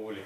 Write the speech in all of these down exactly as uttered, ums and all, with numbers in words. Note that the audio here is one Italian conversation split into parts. cavoli.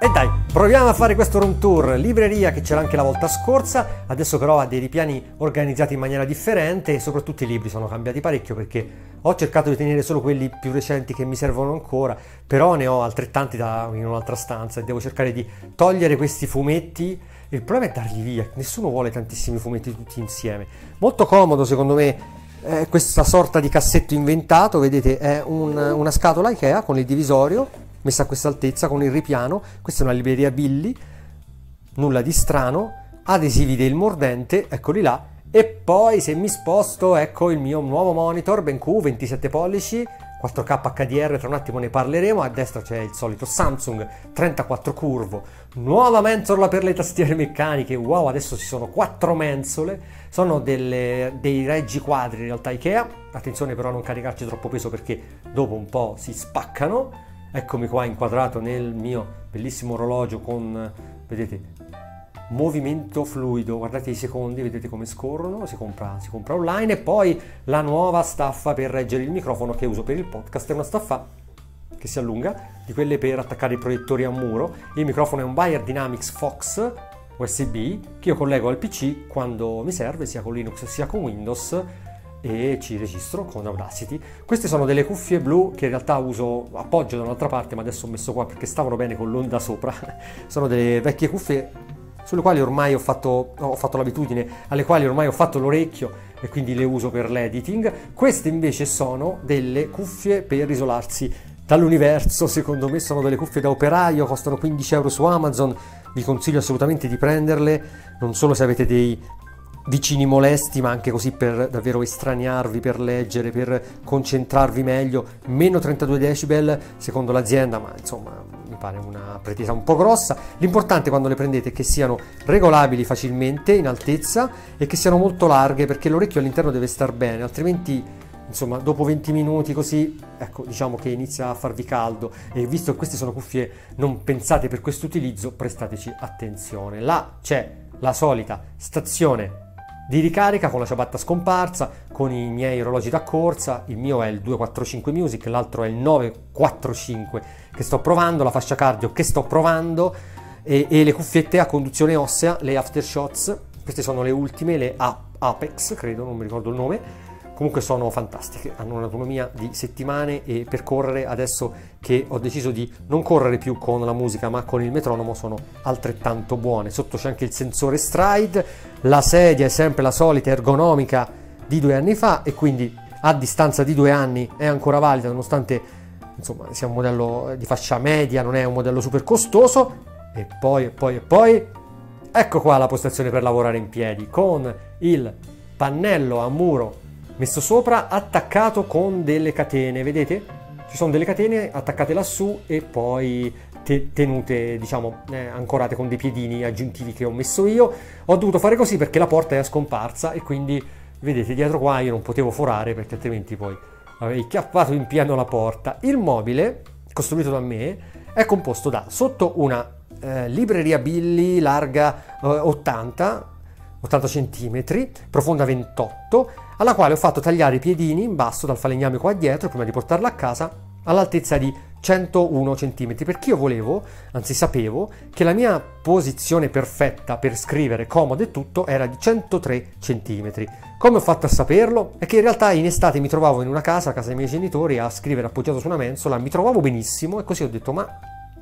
E dai, proviamo a fare questo room tour, libreria che c'era anche la volta scorsa, adesso però ha dei ripiani organizzati in maniera differente e soprattutto i libri sono cambiati parecchio perché ho cercato di tenere solo quelli più recenti che mi servono ancora, però ne ho altrettanti da, in un'altra stanza e devo cercare di togliere questi fumetti. Il problema è darli via, nessuno vuole tantissimi fumetti tutti insieme. Molto comodo secondo me è questa sorta di cassetto inventato, vedete è un, una scatola Ikea con il divisorio messa a questa altezza con il ripiano. Questa è una libreria Billy, nulla di strano, adesivi del mordente, eccoli là, e poi se mi sposto ecco il mio nuovo monitor BenQ ventisette pollici quattro K H D R, tra un attimo ne parleremo. A destra c'è il solito Samsung trentaquattro curvo, nuova mensola per le tastiere meccaniche, wow, adesso ci sono quattro mensole, sono delle, dei reggi quadri in realtà Ikea, attenzione però a non caricarci troppo peso perché dopo un po' si spaccano. Eccomi qua inquadrato nel mio bellissimo orologio con, vedete, movimento fluido, guardate i secondi, vedete come scorrono, si compra, si compra online. E poi la nuova staffa per reggere il microfono che uso per il podcast, è una staffa che si allunga, di quelle per attaccare i proiettori a un muro. Il microfono è un Bayerdynamic Fox U S B che io collego al P C quando mi serve, sia con Linux sia con Windows, e ci registro con Audacity. Queste sono delle cuffie blu che in realtà uso, appoggio da un'altra parte ma adesso ho messo qua perché stavano bene con l'onda sopra. Sono delle vecchie cuffie sulle quali ormai ho fatto, ho fatto l'abitudine, alle quali ormai ho fatto l'orecchio e quindi le uso per l'editing. Queste invece sono delle cuffie per isolarsi dall'universo, secondo me sono delle cuffie da operaio, costano quindici euro su Amazon, vi consiglio assolutamente di prenderle, non solo se avete dei vicini molesti ma anche così per davvero estraniarvi, per leggere, per concentrarvi meglio. Meno trentadue decibel secondo l'azienda, ma insomma mi pare una pretesa un po' grossa. L'importante quando le prendete è che siano regolabili facilmente in altezza e che siano molto larghe perché l'orecchio all'interno deve star bene, altrimenti insomma dopo venti minuti così ecco diciamo che inizia a farvi caldo, e visto che queste sono cuffie non pensate per questo utilizzo prestateci attenzione. Là c'è la solita stazione di ricarica con la ciabatta scomparsa, con i miei orologi da corsa, il mio è il duecentoquarantacinque Music, l'altro è il novecentoquarantacinque che sto provando, la fascia cardio che sto provando e, e le cuffiette a conduzione ossea, le Aftershokz, queste sono le ultime, le Apex credo, non mi ricordo il nome, comunque sono fantastiche, hanno un'autonomia di settimane e per correre, adesso che ho deciso di non correre più con la musica ma con il metronomo, sono altrettanto buone. Sotto c'è anche il sensore stride, la sedia è sempre la solita ergonomica di due anni fa e quindi a distanza di due anni è ancora valida nonostante insomma sia un modello di fascia media, non è un modello super costoso. E poi e poi e poi ecco qua la postazione per lavorare in piedi con il pannello a muro messo sopra, attaccato con delle catene, vedete? Ci sono delle catene attaccate lassù e poi te- tenute, diciamo, eh, ancorate con dei piedini aggiuntivi che ho messo io. Ho dovuto fare così perché la porta è a scomparsa e quindi, vedete, dietro qua io non potevo forare perché altrimenti poi avrei chiappato in pieno la porta. Il mobile, costruito da me, è composto da sotto una eh, libreria Billy larga eh, ottanta centimetri, profonda ventotto, alla quale ho fatto tagliare i piedini in basso dal falegname qua dietro prima di portarla a casa all'altezza di centouno centimetri perché io volevo, anzi sapevo, che la mia posizione perfetta per scrivere comodo e tutto era di centotré centimetri. Come ho fatto a saperlo? È che in realtà in estate mi trovavo in una casa, a casa dei miei genitori, a scrivere appoggiato su una mensola, mi trovavo benissimo e così ho detto ma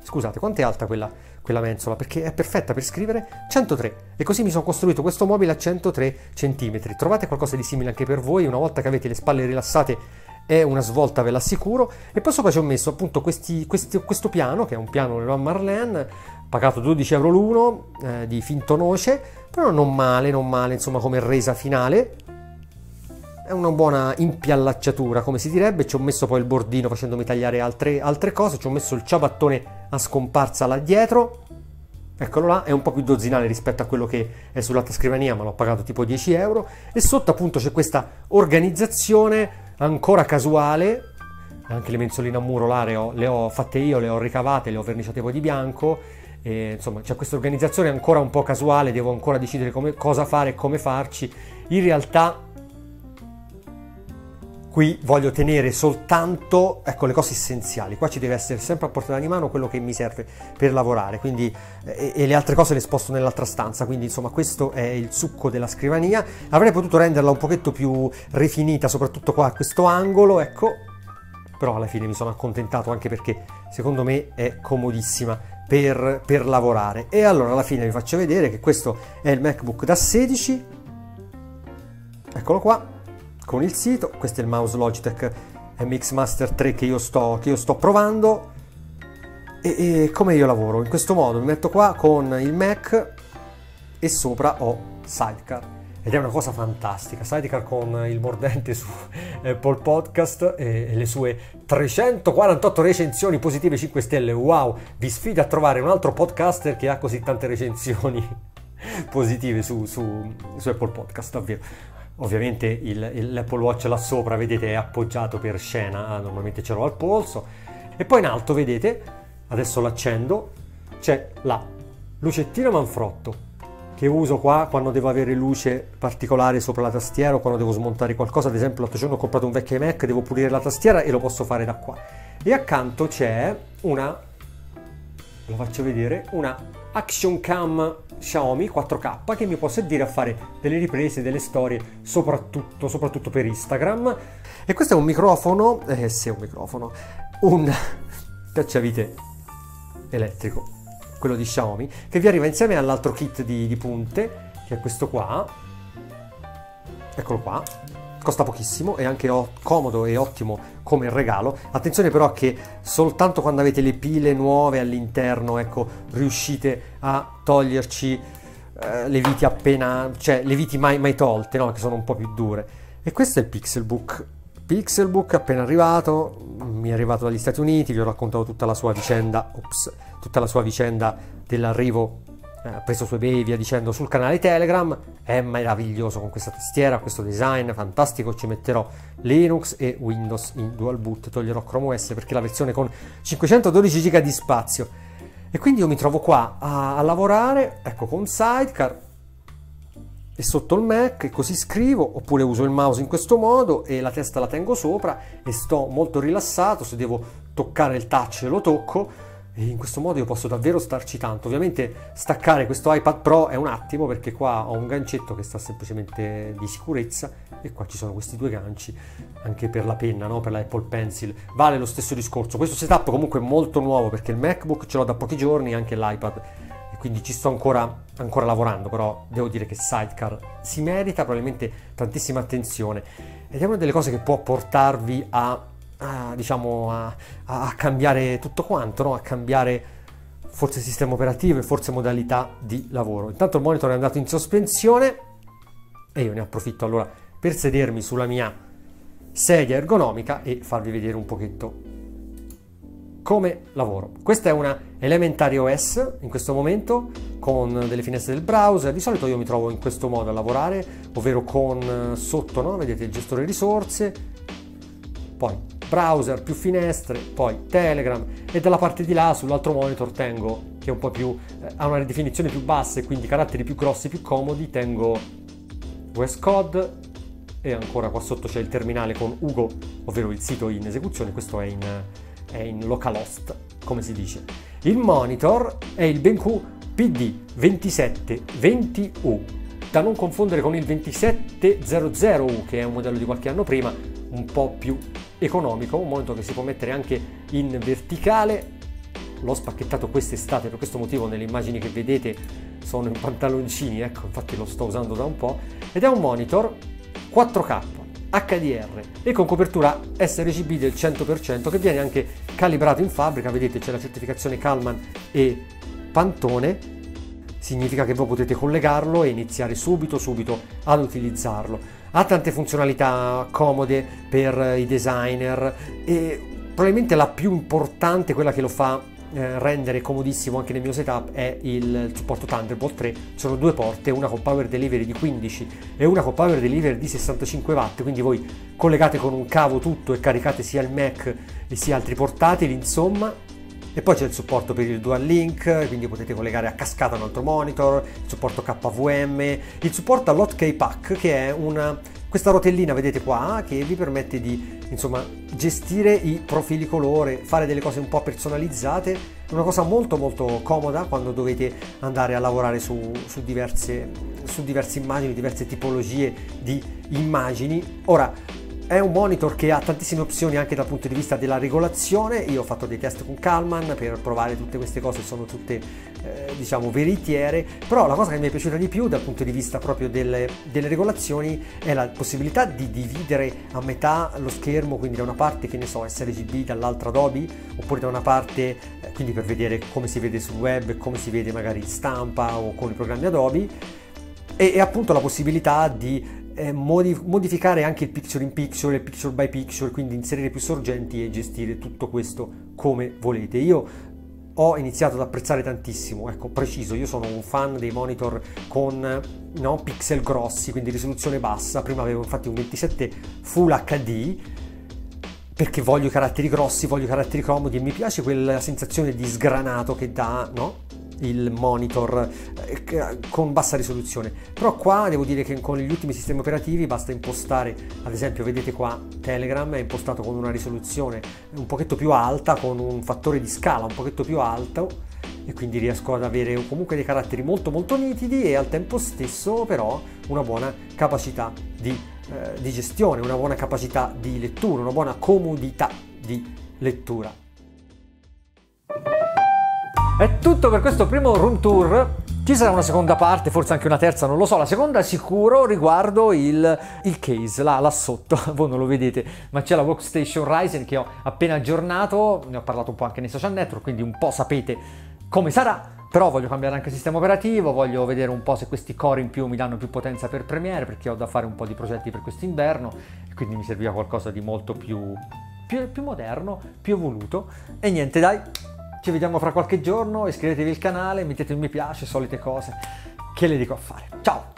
scusate, quanto è alta quella, quella mensola? Perché è perfetta per scrivere centotré. E così mi sono costruito questo mobile a centotré centimetri. Trovate qualcosa di simile anche per voi. Una volta che avete le spalle rilassate è una svolta, ve l'assicuro. E poi sopra ci ho messo appunto questi, questi, questo piano, che è un piano Leroy Marlen, pagato dodici euro l'uno, eh, di finto noce, però non male, non male, insomma, come resa finale. È una buona impiallacciatura, come si direbbe. Ci ho messo poi il bordino facendomi tagliare altre, altre cose. Ci ho messo il ciabattone a scomparsa là dietro, eccolo là, è un po' più dozzinale rispetto a quello che è sull'altra scrivania, ma l'ho pagato tipo dieci euro. E sotto appunto c'è questa organizzazione ancora casuale. Anche le mensoline a muro là le ho, le ho fatte io, le ho ricavate, le ho verniciate poi di bianco. E, insomma, c'è questa organizzazione ancora un po' casuale, devo ancora decidere come, cosa fare e come farci. In realtà Qui voglio tenere soltanto, ecco, le cose essenziali. Qua ci deve essere sempre a portata di mano quello che mi serve per lavorare, quindi e, e le altre cose le sposto nell'altra stanza. Quindi insomma questo è il succo della scrivania. Avrei potuto renderla un pochetto più rifinita, soprattutto qua a questo angolo, ecco, però alla fine mi sono accontentato, anche perché secondo me è comodissima per, per lavorare. E allora alla fine vi faccio vedere che questo è il MacBook da sedici, eccolo qua, con il sito. Questo è il mouse Logitech M X Master tre che io sto, che io sto provando, e, e come io lavoro in questo modo: mi metto qua con il Mac e sopra ho Sidecar, ed è una cosa fantastica. Sidecar con il mordente su Apple Podcast e, e le sue trecentoquarantotto recensioni positive cinque stelle, wow, vi sfido a trovare un altro podcaster che ha così tante recensioni positive su, su, su Apple Podcast, davvero. Ovviamente il, l'Apple Watch là sopra, vedete, è appoggiato per scena, normalmente ce l'ho al polso. E poi in alto, vedete, adesso l'accendo, c'è la lucettina Manfrotto che uso qua quando devo avere luce particolare sopra la tastiera, o quando devo smontare qualcosa. Ad esempio l'altro giorno ho comprato un vecchio Mac, devo pulire la tastiera e lo posso fare da qua. E accanto c'è una, lo faccio vedere, una Action Cam Xiaomi quattro K che mi può servire a fare delle riprese, delle storie, soprattutto, soprattutto per Instagram. E questo è un microfono, eh sì, un microfono, un cacciavite elettrico, quello di Xiaomi, che vi arriva insieme all'altro kit di, di punte, che è questo qua, eccolo qua. Costa pochissimo, è anche comodo e ottimo come regalo. Attenzione però che soltanto quando avete le pile nuove all'interno, ecco, riuscite a toglierci eh, le viti appena, cioè le viti mai, mai tolte, no? Che sono un po' più dure. E questo è il Pixelbook. Pixelbook appena arrivato, mi è arrivato dagli Stati Uniti, vi ho raccontato tutta la sua vicenda, ops, tutta la sua vicenda dell'arrivo, ha preso su eBay, via dicendo, sul canale Telegram. È meraviglioso con questa tastiera, questo design fantastico. Ci metterò Linux e Windows in dual boot, toglierò Chrome O S perché la versione con cinquecentododici giga di spazio. E quindi io mi trovo qua a, a lavorare, ecco, con Sidecar e sotto il Mac, e così scrivo, oppure uso il mouse in questo modo e la testa la tengo sopra e sto molto rilassato. Se devo toccare il touch lo tocco. E in questo modo io posso davvero starci tanto. Ovviamente staccare questo iPad Pro è un attimo, perché qua ho un gancetto che sta semplicemente di sicurezza, e qua ci sono questi due ganci anche per la penna, no? Per la Apple Pencil vale lo stesso discorso. Questo setup comunque è molto nuovo, perché il MacBook ce l'ho da pochi giorni, anche l'iPad, e quindi ci sto ancora, ancora lavorando. Però devo dire che Sidecar si merita probabilmente tantissima attenzione, ed è una delle cose che può portarvi a A, diciamo a, a cambiare tutto quanto, no? A cambiare forse sistema operativo e forse modalità di lavoro. Intanto il monitor è andato in sospensione e io ne approfitto allora per sedermi sulla mia sedia ergonomica e farvi vedere un pochetto come lavoro. Questa è una elementary O S in questo momento, con delle finestre del browser. Di solito io mi trovo in questo modo a lavorare, ovvero con sotto, no? Vedete, il gestore risorse, poi browser, più finestre, poi Telegram, e dalla parte di là sull'altro monitor tengo, che è un po' più, eh, ha una definizione più bassa e quindi caratteri più grossi, più comodi, tengo V S Code, e ancora qua sotto c'è il terminale con Hugo, ovvero il sito in esecuzione. Questo è in, è in localhost, come si dice. Il monitor è il BenQ P D due sette due zero U, da non confondere con il due sette zero zero U, che è un modello di qualche anno prima, un po' più economico, un monitor che si può mettere anche in verticale. L'ho spacchettato quest'estate, per questo motivo nelle immagini che vedete sono in pantaloncini, ecco, infatti lo sto usando da un po'. Ed è un monitor quattro K H D R e con copertura sRGB del cento per cento, che viene anche calibrato in fabbrica. Vedete, c'è la certificazione Calman e Pantone, significa che voi potete collegarlo e iniziare subito subito ad utilizzarlo. Ha tante funzionalità comode per i designer, e probabilmente la più importante, quella che lo fa eh, rendere comodissimo anche nel mio setup, è il supporto Thunderbolt tre. Sono due porte, una con power delivery di quindici e una con power delivery di sessantacinque watt, quindi voi collegate con un cavo tutto e caricate sia il Mac e sia altri portatili, insomma. E poi c'è il supporto per il dual link, quindi potete collegare a cascata un altro monitor, il supporto K V M, il supporto all'Hot K Pack, che è una Questa rotellina vedete qua che vi permette di insomma gestire i profili colore, fare delle cose un po' personalizzate, una cosa molto molto comoda quando dovete andare a lavorare su, su, diverse, su diverse immagini, diverse tipologie di immagini. Ora è un monitor che ha tantissime opzioni anche dal punto di vista della regolazione. Io ho fatto dei test con Calman per provare tutte queste cose, sono tutte eh, diciamo veritiere, però la cosa che mi è piaciuta di più dal punto di vista proprio delle, delle regolazioni è la possibilità di dividere a metà lo schermo, quindi da una parte che ne so sRGB, dall'altra Adobe, oppure da una parte eh, quindi per vedere come si vede sul web, come si vede magari stampa o con i programmi Adobe, e, e appunto la possibilità di modificare anche il pixel in pixel, il pixel by pixel, quindi inserire più sorgenti e gestire tutto questo come volete. Io ho iniziato ad apprezzare tantissimo, ecco, preciso, io sono un fan dei monitor con no, pixel grossi, quindi risoluzione bassa. Prima avevo infatti un ventisette Full acca di perché voglio i caratteri grossi, voglio i caratteri comodi e mi piace quella sensazione di sgranato che dà, no? Il monitor con bassa risoluzione. Però qua devo dire che con gli ultimi sistemi operativi basta impostare, ad esempio vedete qua Telegram è impostato con una risoluzione un pochetto più alta, con un fattore di scala un pochetto più alto, e quindi riesco ad avere comunque dei caratteri molto molto nitidi e al tempo stesso però una buona capacità di, eh, di gestione, una buona capacità di lettura, una buona comodità di lettura. È tutto per questo primo room tour. Ci sarà una seconda parte, forse anche una terza, non lo so. La seconda sicuro riguardo il, il case, là, là sotto, voi non lo vedete, ma c'è la workstation Ryzen che ho appena aggiornato, ne ho parlato un po' anche nei social network, quindi un po' sapete come sarà. Però voglio cambiare anche il sistema operativo, voglio vedere un po' se questi core in più mi danno più potenza per Premiere, perché ho da fare un po' di progetti per quest'inverno, e quindi mi serviva qualcosa di molto più, più, più moderno, più evoluto. E niente, dai! Ci vediamo fra qualche giorno, iscrivetevi al canale, mettete un mi piace, solite cose che le dico a fare. Ciao!